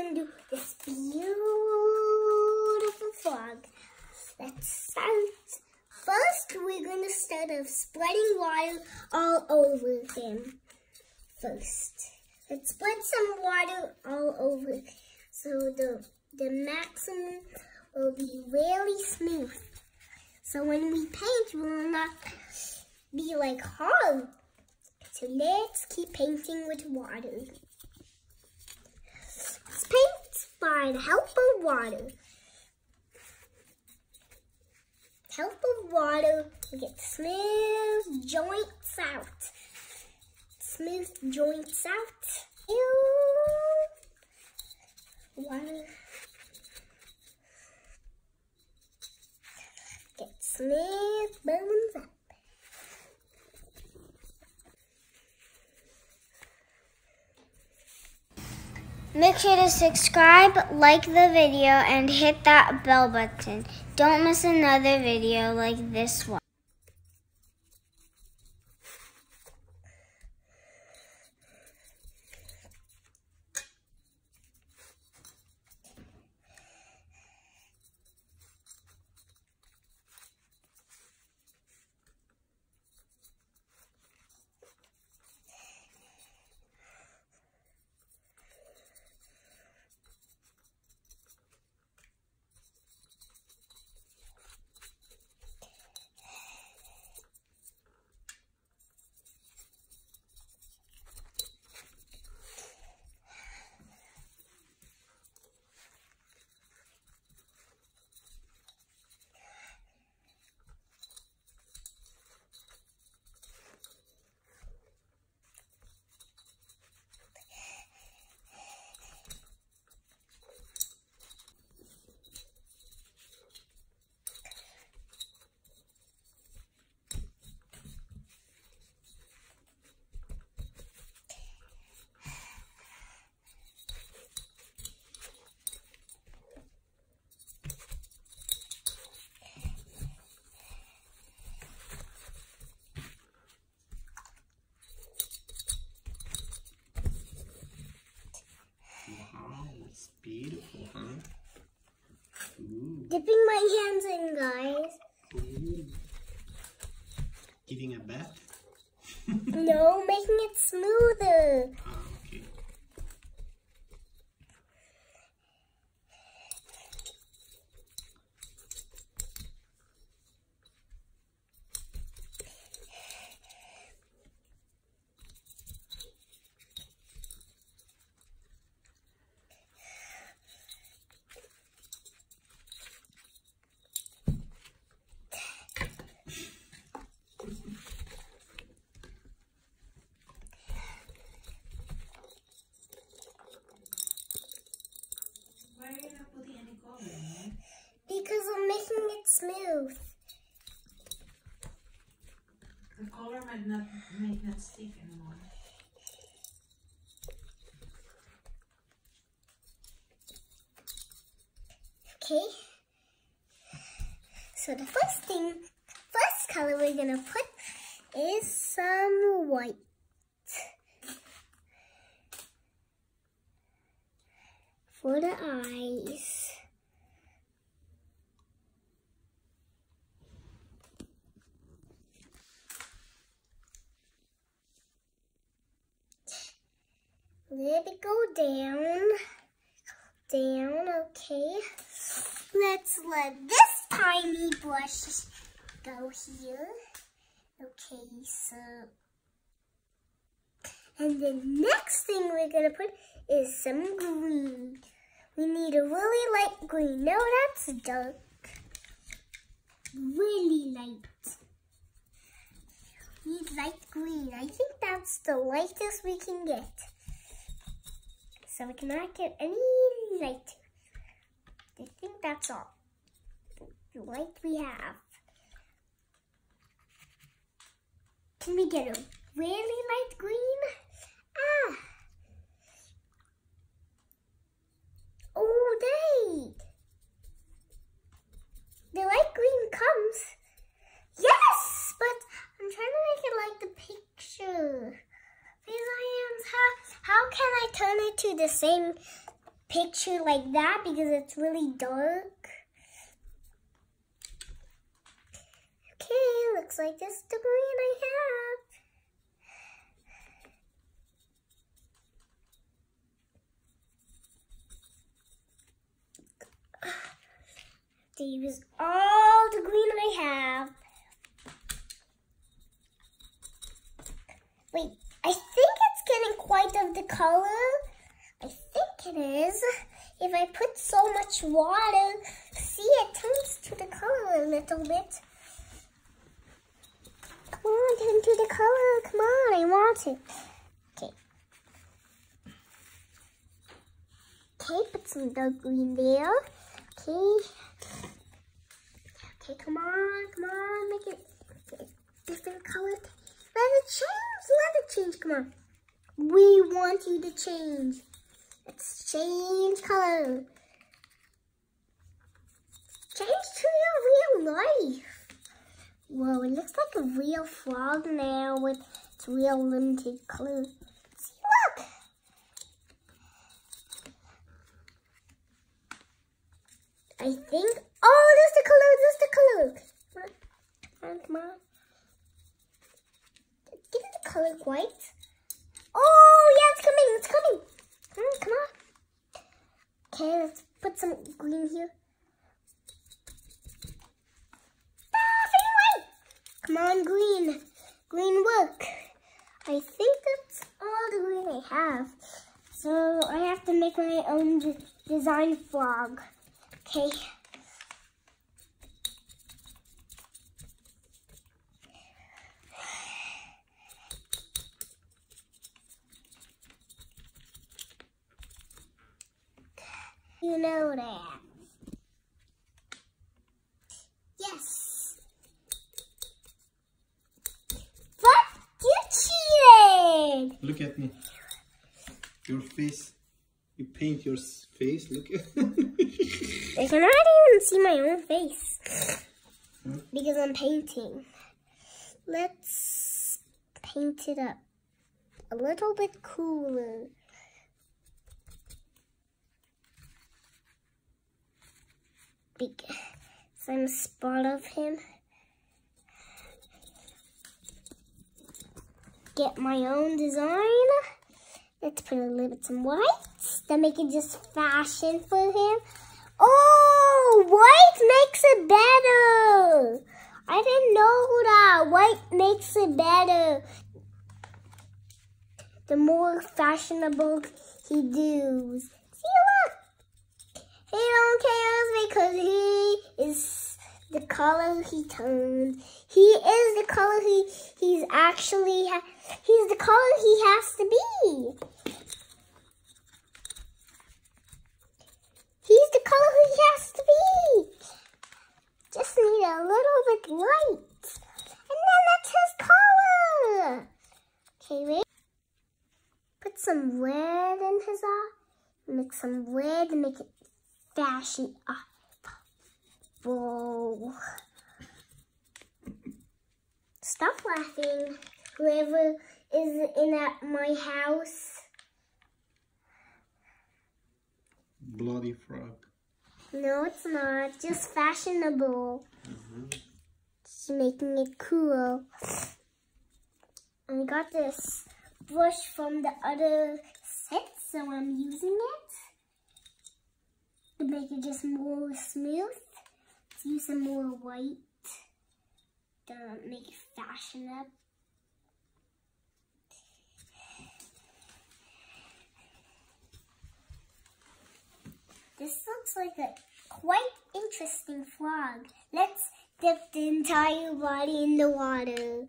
going to do this beautiful frog. Let's start. First, we're going to start a spreading water all over him. First, let's spread some water all over so the maximum will be really smooth. So when we paint, we will not be like hard. So let's keep painting with water. Let's paint by the help of water. Help of water, we get smooth joints out. Smooth joints out. Ew. Water. Get smooth bones up. Make sure to subscribe, like the video, and hit that bell button. Don't miss another video like this one. It's beautiful, huh? Ooh. Dipping my hands in, guys. Ooh. Giving a bath? No, making it smoother. Oh, okay. Because I'm making it smooth. The color might not stick anymore. Okay. So the first color we're gonna put is some white. For the eyes. Let it go down, okay. Let's let this tiny brush go here. Okay, so. And the next thing we're gonna put is some green. We need a really light green. No, that's dark. Really light. We need light green. I think that's the lightest we can get. So we cannot get any light. I think that's all the light we have. Can we get a really light green? Ah! Oh, dang! The light green comes. Yes! But I'm trying to make it like the picture. These hands, how can I turn it to the same picture like that because it's really dark. Okay, looks like this is the green I have. To use all the green I have. Wait, I think it's getting quite of the color. I think it is. If I put so much water, see, it turns to the color a little bit. Come on, turn to the color. Come on, I want it. Okay. Okay, put some dark green there. Okay. Okay, come on, make it a different color. Let it change, come on. We want you to change. Let's change color. Change to your real life. Whoa, it looks like a real frog now with its real limited color. See, look! I think, oh, there's the color, there's the color. Come on, come on. Give it the color white. Oh, yeah, it's coming, it's coming. Come on, come on. Okay, let's put some green here. Ah, fade away. Come on, green. Green work. I think that's all the green I have. So I have to make my own design frog. Okay. You know that. Yes. But you cheated. Look at me. Your face. You paint your face. Look at I cannot even see my own face. Huh? Because I'm painting. Let's paint it up a little bit cooler. Some spot of him. Get my own design. Let's put a little bit some white to make it just fashion for him. Oh, white makes it better. I didn't know that. White makes it better. The more fashionable he does. See, look. He don't care because he is the color he turns. He is the color he's actually, he's the color he has to be. He's the color he has to be. Just need a little bit light. And then that's his color. Okay, wait. Put some red in his eye. Make some red and make it fashion up. Whoa. Stop laughing, whoever is in at my house. Bloody frog. No, it's not. Just fashionable. Just making it cool. I got this brush from the other set, so I'm using it. To make it just more smooth, let's use some more white to make it fashion up. This looks like a quite interesting frog. Let's dip the entire body in the water.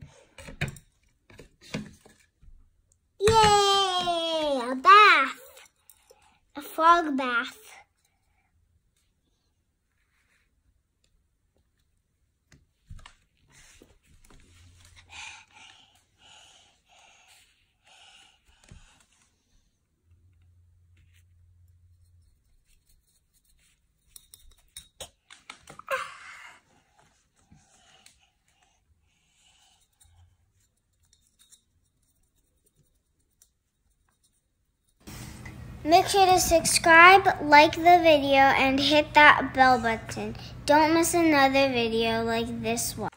Yay! A bath! A frog bath. Make sure to subscribe, like the video, and hit that bell button. Don't miss another video like this one.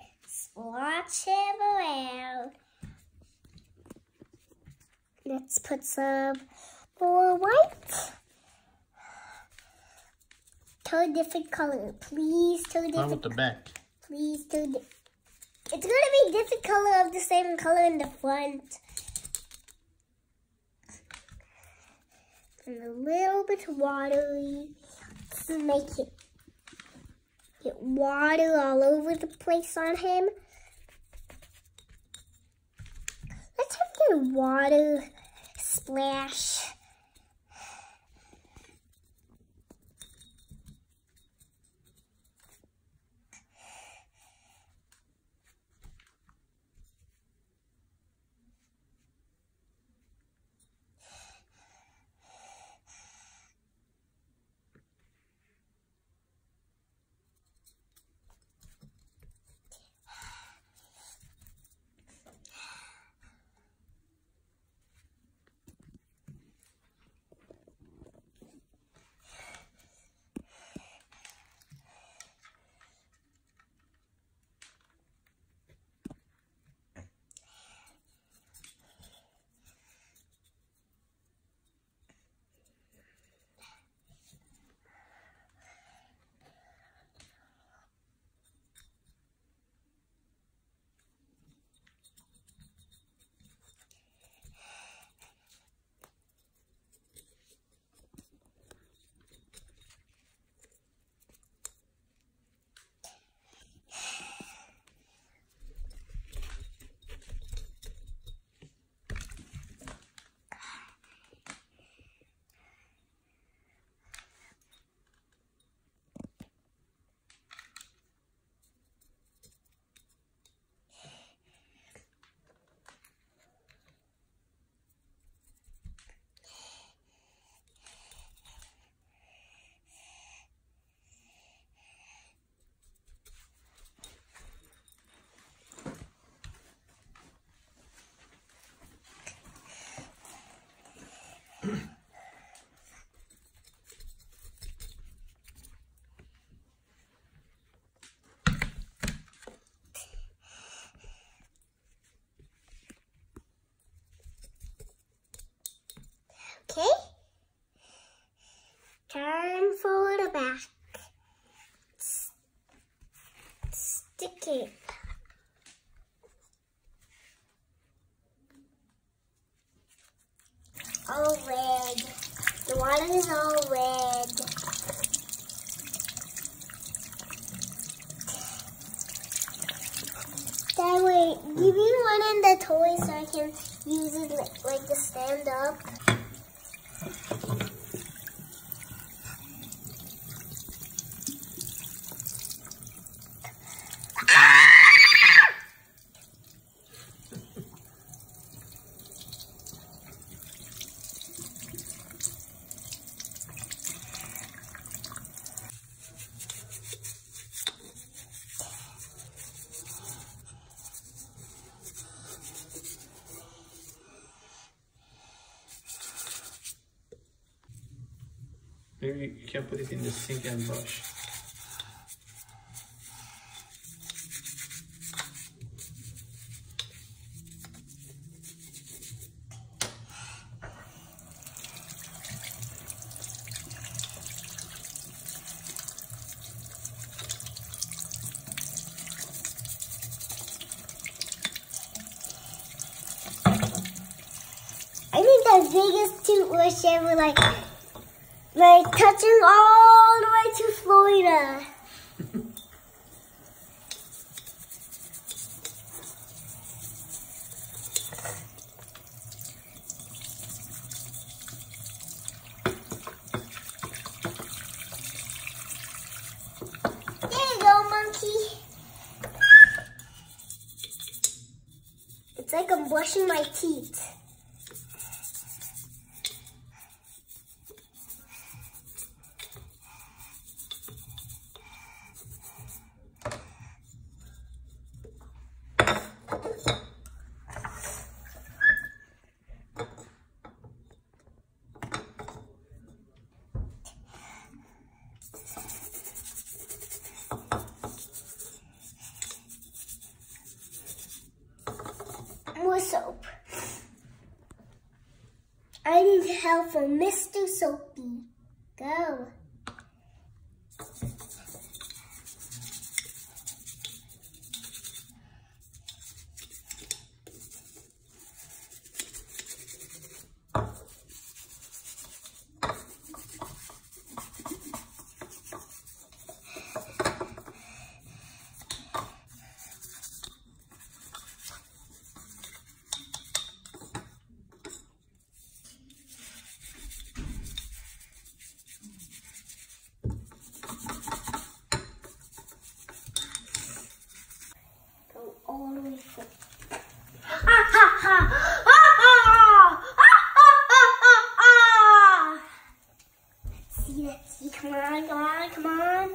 Let's watch it around. Let's put some more white. Tell a different color, please. Tell a different. Not with the back. Please tell. It's gonna be different color of the same color in the front. And a little bit watery to make it get water all over the place on him. Let's have a good water splash. Okay, time for the back. Stick it. All red. The water is all red. That way, give me one in the toy so I can use it like to stand up. Maybe you can put it in the sink and brush. I think the biggest toothbrush ever, like touching all the way to Florida. There you go, monkey. It's like I'm brushing my teeth. soap. I need help from Mr. Soapy. Go. Come on.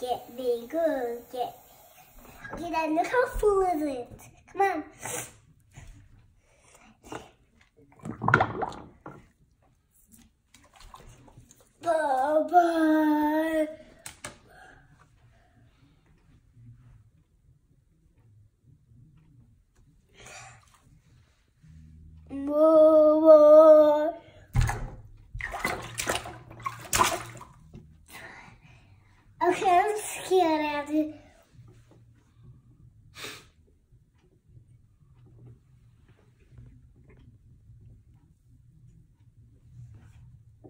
Get me, good, get me. Okay, Dad, look how full is it. Come on. Bye-bye. Okay, I'm scared, Abby.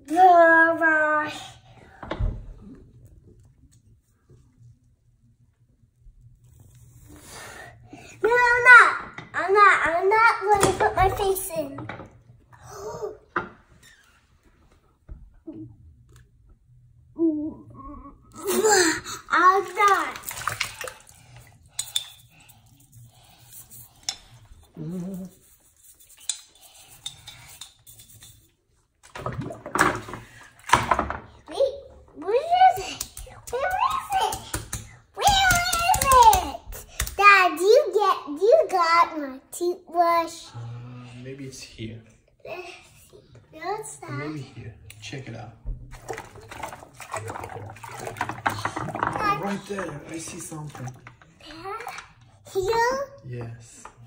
Bye-bye. No, I'm not going to put my face in. Toothbrush. Maybe it's here. No, it's not. Maybe here. Check it out. Right there. I see something. Here? Yes.